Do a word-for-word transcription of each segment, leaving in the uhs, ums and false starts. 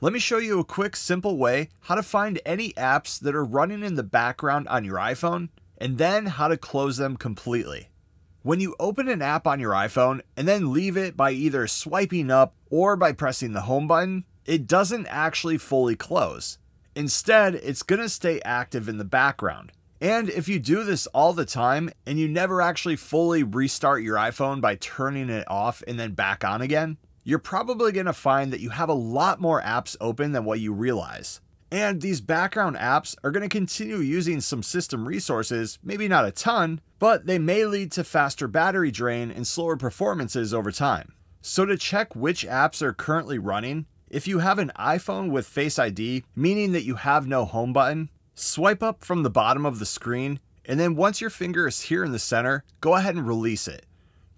Let me show you a quick, simple way how to find any apps that are running in the background on your iPhone, and then how to close them completely. When you open an app on your iPhone and then leave it by either swiping up or by pressing the home button, it doesn't actually fully close. Instead, it's going to stay active in the background. And if you do this all the time and you never actually fully restart your iPhone by turning it off and then back on again, you're probably going to find that you have a lot more apps open than what you realize. And these background apps are going to continue using some system resources, maybe not a ton, but they may lead to faster battery drain and slower performances over time. So to check which apps are currently running, if you have an iPhone with Face I D, meaning that you have no home button, swipe up from the bottom of the screen, and then once your finger is here in the center, go ahead and release it.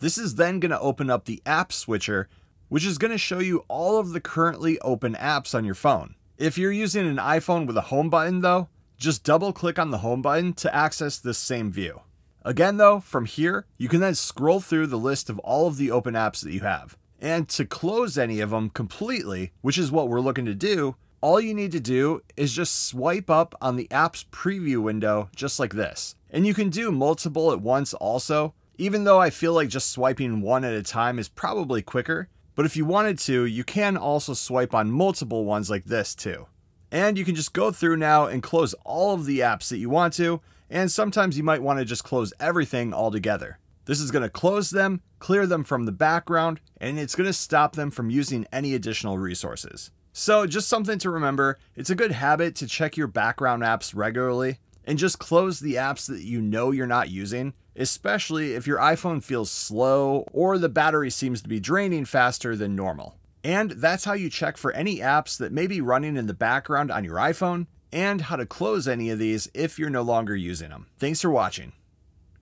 This is then going to open up the app switcher, which is going to show you all of the currently open apps on your phone. If you're using an iPhone with a home button though, just double click on the home button to access this same view. Again though, from here, you can then scroll through the list of all of the open apps that you have. And to close any of them completely, which is what we're looking to do, all you need to do is just swipe up on the app's preview window, just like this. And you can do multiple at once also, even though I feel like just swiping one at a time is probably quicker. But if you wanted to, you can also swipe on multiple ones like this too. And you can just go through now and close all of the apps that you want to, and sometimes you might want to just close everything altogether. This is going to close them, clear them from the background, and it's going to stop them from using any additional resources. So just something to remember, it's a good habit to check your background apps regularly and just close the apps that you know you're not using, especially if your iPhone feels slow or the battery seems to be draining faster than normal. And that's how you check for any apps that may be running in the background on your iPhone and how to close any of these if you're no longer using them. Thanks for watching.